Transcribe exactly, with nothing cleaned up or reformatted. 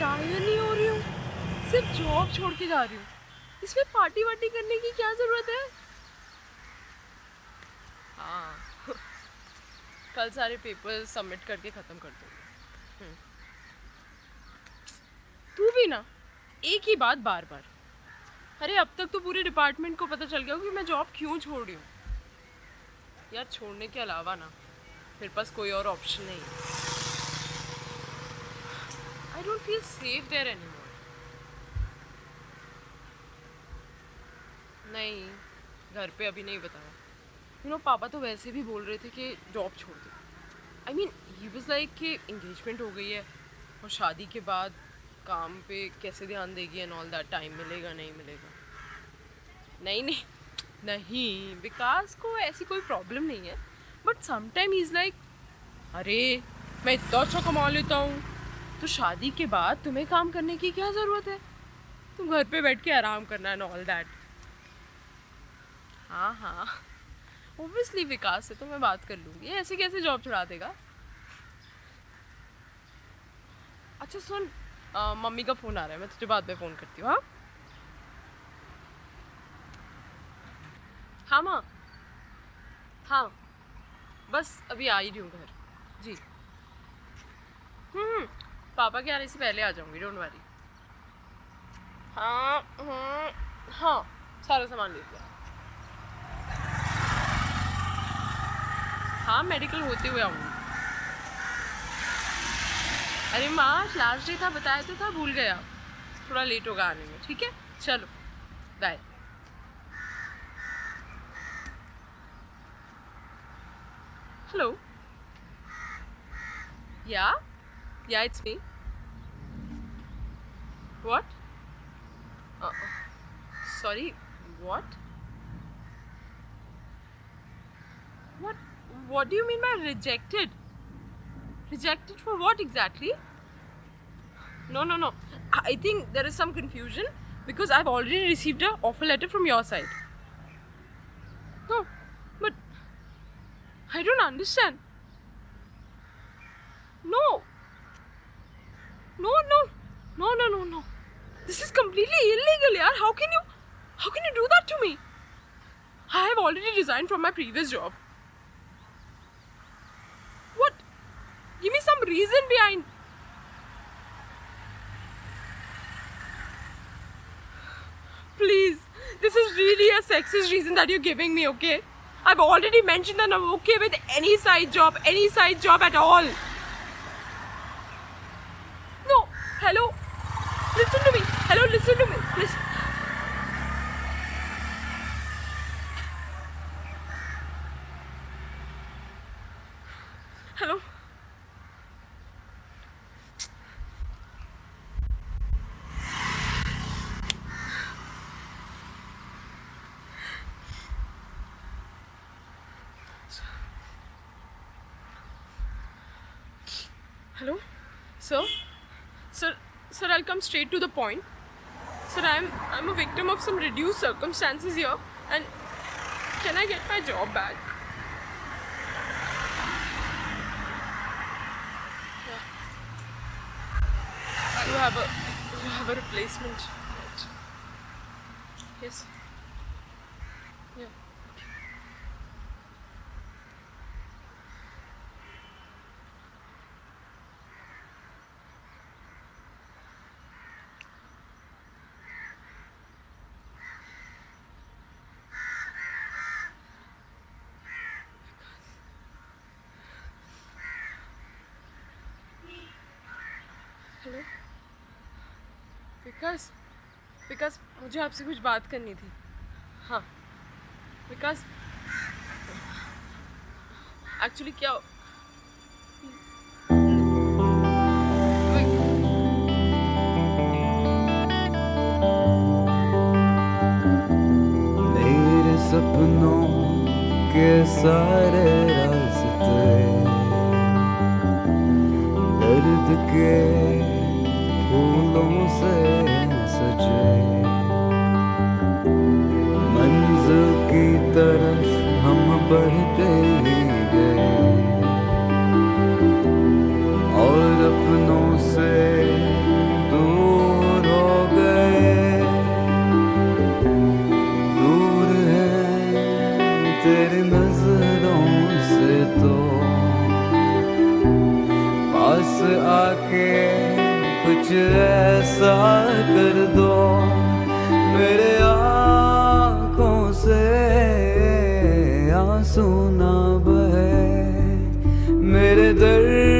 Retire नहीं हो रही हूँ, सिर्फ जॉब छोड़ के जा रही हूँ। इसमें पार्टी वार्टी करने की क्या ज़रूरत है? हाँ, कल सारे पेपर सबमिट करके ख़त्म कर दूँगी। तू भी ना एक ही बात बार बार। अरे अब तक तो पूरे डिपार्टमेंट को पता चल गया कि मैं जॉब क्यों छोड़ रही हूँ। यार छोड़ने के अलावा ना मेरे पास कोई और ऑप्शन नहीं है। I don't feel safe there anymore. नहीं, घर पे अभी नहीं बताया। यू नो पापा तो वैसे भी बोल रहे थे कि जॉब छोड़ दो। I mean he was like कि इंगेजमेंट हो गई है और शादी के बाद काम पे कैसे ध्यान देगी एंड ऑल दैट। टाइम मिलेगा नहीं मिलेगा नहीं नहीं नहीं विकास को ऐसी कोई प्रॉब्लम नहीं है, बट समटाइम इज़ लाइक अरे मैं इतना अच्छा कमा लेता हूँ तो शादी के बाद तुम्हें काम करने की क्या ज़रूरत है, तुम घर पे बैठ के आराम करना एंड ऑल दैट। हाँ हाँ ओब्वियसली विकास से तो मैं बात कर लूँगी, ऐसे कैसे जॉब छुड़ा देगा। अच्छा सुन, Uh, मम्मी का फ़ोन आ रहा है, मैं तुझे बाद में फ़ोन करती हूँ। हाँ हाँ माँ, हाँ बस अभी आ ही रही हूँ घर। जी हम्म पापा के आने से पहले आ जाऊँगी, डोंट वरी। हाँ हाँ हाँ सारा सामान ले लिया। हाँ मेडिकल होते हुए आऊँगी। अरे माँ लास्ट डे था, बताया तो था, भूल गया, थोड़ा लेट होगा आने में। ठीक है चलो bye. Hello yeah yeah it's me. What sorry what what what do you mean by rejected? Rejected for what exactly? No, no, no. I think there is some confusion because I've already received an offer letter from your side. No, but I don't understand. No. No, no, no, no, no, no. This is completely illegal, yaar. How can you, how can you do that to me? I have already resigned from my previous job. Give me some reason behind. Please, this is really a sexist reason that you're giving me, okay? I've already mentioned that I'm okay with any side job, any side job at all. No, hello, listen to me. Hello, listen to me. Listen. Hello. Hello, sir. Sir, sir, I'll come straight to the point. Sir, I'm I'm a victim of some reduced circumstances here, and can I get my job back? Yeah. You have a you have a replacement, right? Yes. Yeah. Hello Vikas, Vikas मुझे आपसे कुछ बात करनी थी। हाँ विकास actually क्या हो? मेरे सपनों के सारे रास्ते दर्द के फूलों से सजे, मंजिल की तरफ हम बढ़ते ही गए और अपनों से सा कर दो मेरे आँखों से आंसू ना बहे मेरे दर्द